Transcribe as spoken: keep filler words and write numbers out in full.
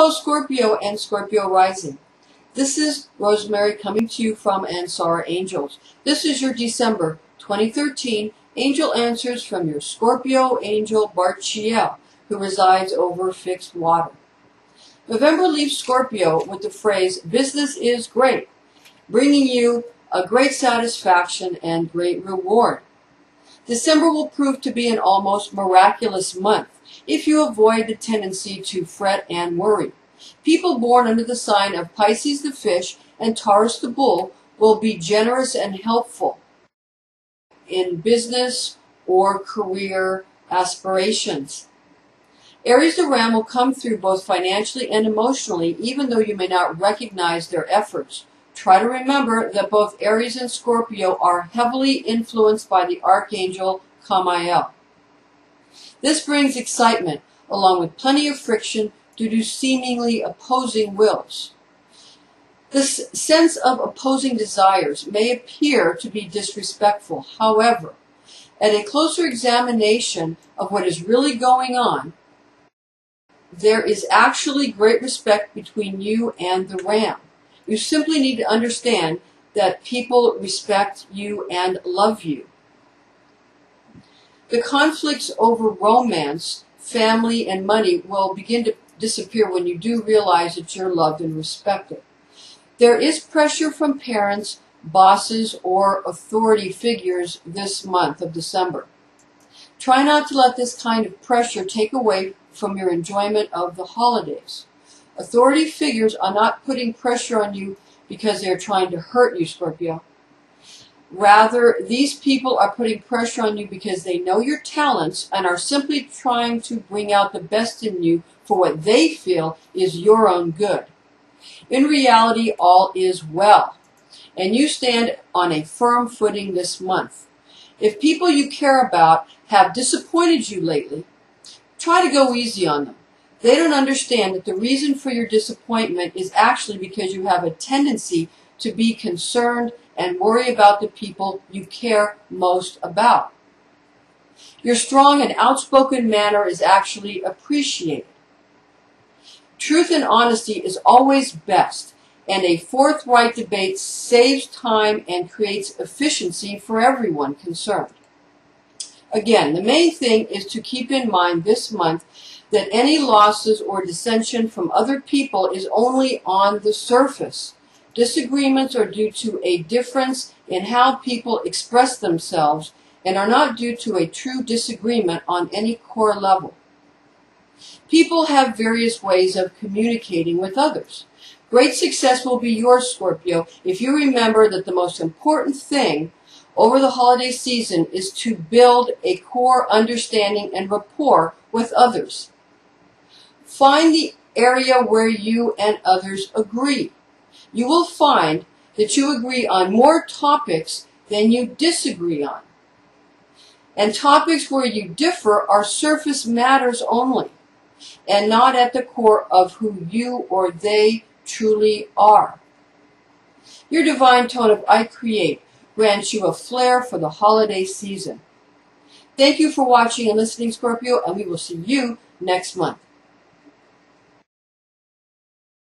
Hello Scorpio and Scorpio Rising. This is Rosemary coming to you from Ansara Angels. This is your December twenty thirteen Angel Answers from your Scorpio Angel Barchiel, who resides over fixed water. November leaves Scorpio with the phrase, business is great, bringing you a great satisfaction and great reward. December will prove to be an almost miraculous month if you avoid the tendency to fret and worry. People born under the sign of Pisces the fish and Taurus the bull will be generous and helpful in business or career aspirations. Aries the ram will come through both financially and emotionally, even though you may not recognize their efforts. Try to remember that both Aries and Scorpio are heavily influenced by the archangel Kamael. This brings excitement, along with plenty of friction due to seemingly opposing wills. This sense of opposing desires may appear to be disrespectful. However, at a closer examination of what is really going on, there is actually great respect between you and the ram. You simply need to understand that people respect you and love you. The conflicts over romance, family, and money will begin to disappear when you do realize that you're loved and respected. There is pressure from parents, bosses, or authority figures this month of December. Try not to let this kind of pressure take away from your enjoyment of the holidays. Authority figures are not putting pressure on you because they're trying to hurt you, Scorpio. Rather, these people are putting pressure on you because they know your talents and are simply trying to bring out the best in you for what they feel is your own good. In reality, all is well, and you stand on a firm footing this month. If people you care about have disappointed you lately, try to go easy on them. They don't understand that the reason for your disappointment is actually because you have a tendency to be concerned and worry about the people you care most about. Your strong and outspoken manner is actually appreciated. Truth and honesty is always best, and a forthright debate saves time and creates efficiency for everyone concerned. Again, the main thing is to keep in mind this month that any losses or dissension from other people is only on the surface. Disagreements are due to a difference in how people express themselves and are not due to a true disagreement on any core level. People have various ways of communicating with others. Great success will be yours, Scorpio, if you remember that the most important thing over the holiday season is to build a core understanding and rapport with others. Find the area where you and others agree. You will find that you agree on more topics than you disagree on. And topics where you differ are surface matters only, and not at the core of who you or they truly are. Your divine tone of I Create grants you a flair for the holiday season. Thank you for watching and listening, Scorpio, and we will see you next month.